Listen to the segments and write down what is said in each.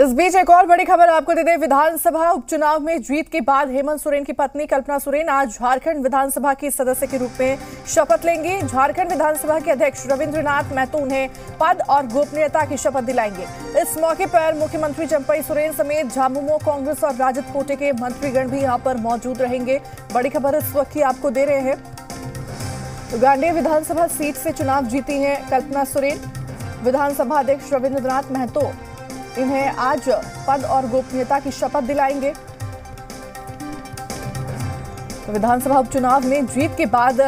इस बीच एक और बड़ी खबर आपको देते हैं। विधानसभा उपचुनाव में जीत के बाद हेमंत सोरेन की पत्नी कल्पना सोरेन आज झारखंड विधानसभा की सदस्य के रूप में शपथ लेंगी। झारखंड विधानसभा के अध्यक्ष रवींद्रनाथ महतो उन्हें पद और गोपनीयता की शपथ दिलाएंगे। इस मौके पर मुख्यमंत्री चंपाई सोरेन समेत झामुमो, कांग्रेस और राजद कोटे के मंत्रीगण भी यहाँ पर मौजूद रहेंगे। बड़ी खबर इस वक्त की आपको दे रहे हैं। गांडे विधानसभा सीट से चुनाव जीती है कल्पना सोरेन। विधानसभा अध्यक्ष रवींद्रनाथ महतो इन्हें आज पद और गोपनीयता की शपथ दिलाएंगे। विधानसभा उपचुनाव में जीत के बाद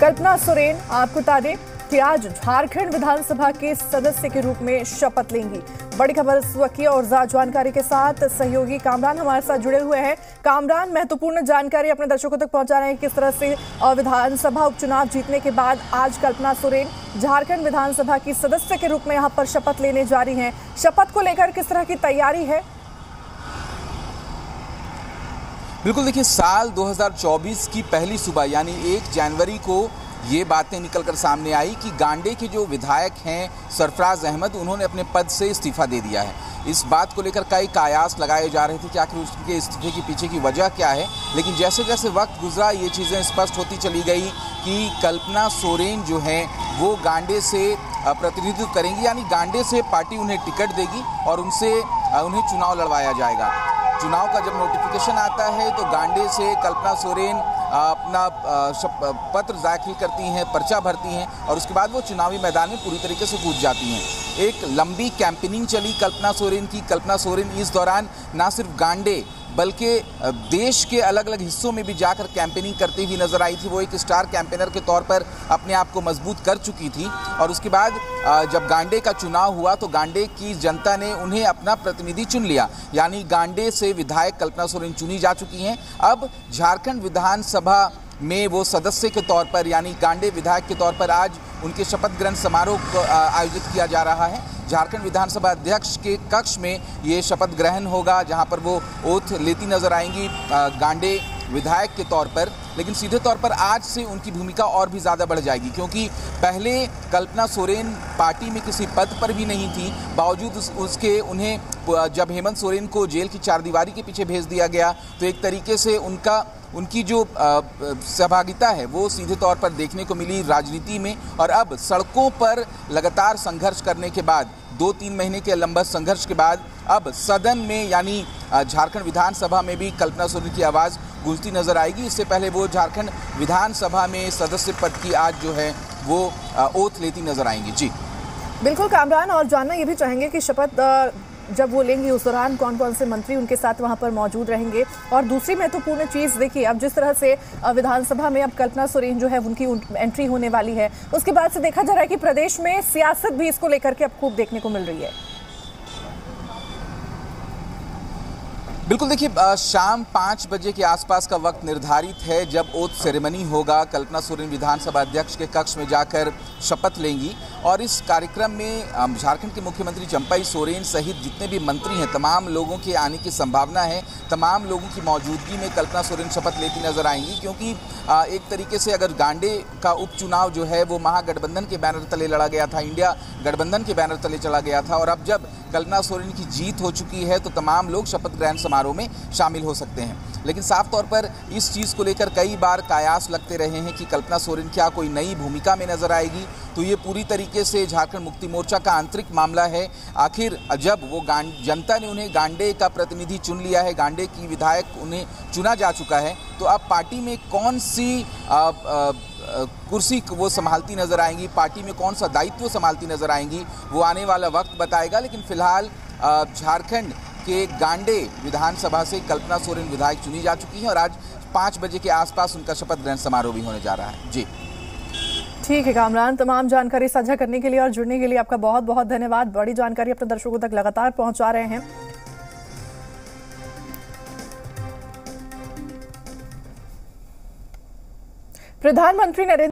कल्पना सोरेन, आपको बता दें कि आज झारखंड विधानसभा के सदस्य के रूप में शपथ लेंगी। बड़ी खबर इस वक्त की और ज्यादा जानकारी के साथ सहयोगी कामरान हमारे साथ जुड़े हुए हैं। कामरान, महत्वपूर्ण जानकारी अपने दर्शकों तक पहुंचा रहे हैं, किस तरह से विधानसभा उपचुनाव जीतने के बाद आज कल्पना सोरेन झारखंड विधानसभा की सदस्य के रूप में यहां पर शपथ लेने जा रही हैं। शपथ को लेकर किस तरह की तैयारी है? बिल्कुल, देखिए साल 2024 की पहली सुबह यानी 1 जनवरी को ये बातें निकलकर सामने आई कि गांडे के जो विधायक हैं सरफराज अहमद, उन्होंने अपने पद से इस्तीफा दे दिया है। इस बात को लेकर कई कयास लगाए जा रहे थे कि आखिर उसके इस्तीफे के पीछे की वजह क्या है, लेकिन जैसे जैसे वक्त गुजरा ये चीज़ें स्पष्ट होती चली गई कि कल्पना सोरेन जो है वो गांडे से प्रतिनिधित्व करेंगी, यानी गांडे से पार्टी उन्हें टिकट देगी और उन्हें चुनाव लड़वाया जाएगा। चुनाव का जब नोटिफिकेशन आता है तो गांडे से कल्पना सोरेन अपना पत्र दाखिल करती हैं, पर्चा भरती हैं और उसके बाद वो चुनावी मैदान में पूरी तरीके से कूद जाती हैं। एक लंबी कैंपेनिंग चली कल्पना सोरेन की। कल्पना सोरेन इस दौरान ना सिर्फ गांडे बल्कि देश के अलग अलग हिस्सों में भी जाकर कैंपेनिंग करती हुई नज़र आई थी। वो एक स्टार कैंपेनर के तौर पर अपने आप को मजबूत कर चुकी थी और उसके बाद जब गांडे का चुनाव हुआ तो गांडे की जनता ने उन्हें अपना प्रतिनिधि चुन लिया, यानी गांडे से विधायक कल्पना सोरेन चुनी जा चुकी हैं। अब झारखंड विधानसभा में वो सदस्य के तौर पर यानी गांडे विधायक के तौर पर आज उनके शपथ ग्रहण समारोह आयोजित किया जा रहा है। झारखंड विधानसभा अध्यक्ष के कक्ष में ये शपथ ग्रहण होगा, जहां पर वो ओथ लेती नजर आएंगी गांडे विधायक के तौर पर। लेकिन सीधे तौर पर आज से उनकी भूमिका और भी ज़्यादा बढ़ जाएगी, क्योंकि पहले कल्पना सोरेन पार्टी में किसी पद पर भी नहीं थी। बावजूद उसके उन्हें जब हेमंत सोरेन को जेल की चारदीवारी के पीछे भेज दिया गया तो एक तरीके से उनकी जो सहभागिता है वो सीधे तौर पर देखने को मिली राजनीति में। और अब सड़कों पर लगातार संघर्ष करने के बाद, 2-3 महीने के लंबे संघर्ष के बाद, अब सदन में यानी झारखंड विधानसभा में भी कल्पना सोरेन की आवाज़ गूंजती नजर आएगी। इससे पहले वो झारखंड विधानसभा में सदस्य पद की आज जो है वो ओथ लेती नजर आएंगी। जी बिल्कुल कामरान, और जानना ये भी चाहेंगे कि शपथ जब वो लेंगी उस दौरान कौन कौन से मंत्री उनके साथ वहां पर मौजूद रहेंगे। और दूसरी महत्वपूर्ण चीज़ देखिए, अब जिस तरह से विधानसभा में अब कल्पना सोरेन जो है उनकी एंट्री होने वाली है, उसके बाद से देखा जा रहा है कि प्रदेश में सियासत भी इसको लेकर के अब खूब देखने को मिल रही है। बिल्कुल, देखिए शाम 5 बजे के आसपास का वक्त निर्धारित है जब ओथ सेरेमनी होगा। कल्पना सोरेन विधानसभा अध्यक्ष के कक्ष में जाकर शपथ लेंगी और इस कार्यक्रम में झारखंड के मुख्यमंत्री चंपाई सोरेन सहित जितने भी मंत्री हैं तमाम लोगों के आने की संभावना है। तमाम लोगों की मौजूदगी में कल्पना सोरेन शपथ लेती नजर आएंगी, क्योंकि एक तरीके से अगर गांडे का उपचुनाव जो है वो महागठबंधन के बैनर तले लड़ा गया था, इंडिया गठबंधन के बैनर तले चला गया था, और अब जब कल्पना सोरेन की जीत हो चुकी है तो तमाम लोग शपथ ग्रहण समारोह में शामिल हो सकते हैं। लेकिन साफ तौर पर इस चीज़ को लेकर कई बार कयास लगते रहे हैं कि कल्पना सोरेन क्या कोई नई भूमिका में नजर आएगी। तो ये पूरी तरीके से झारखंड मुक्ति मोर्चा का आंतरिक मामला है। आखिर जब वो जनता ने उन्हें गांडे का प्रतिनिधि चुन लिया है, गांडे की विधायक उन्हें चुना जा चुका है, तो अब पार्टी में कौन सी कुर्सी वो संभालती नजर आएंगी, पार्टी में कौन सा दायित्व संभालती नजर आएंगी, वो आने वाला वक्त बताएगा। लेकिन फिलहाल झारखंड के गांडे विधानसभा से कल्पना सोरेन विधायक चुनी जा चुकी हैं और आज 5 बजे के आसपास उनका शपथ ग्रहण समारोह भी होने जा रहा है। जी ठीक है कामरान, तमाम जानकारी साझा करने के लिए और जुड़ने के लिए आपका बहुत बहुत धन्यवाद। बड़ी जानकारी अपने दर्शकों तक लगातार पहुंचा रहे हैं। प्रधानमंत्री नरेंद्र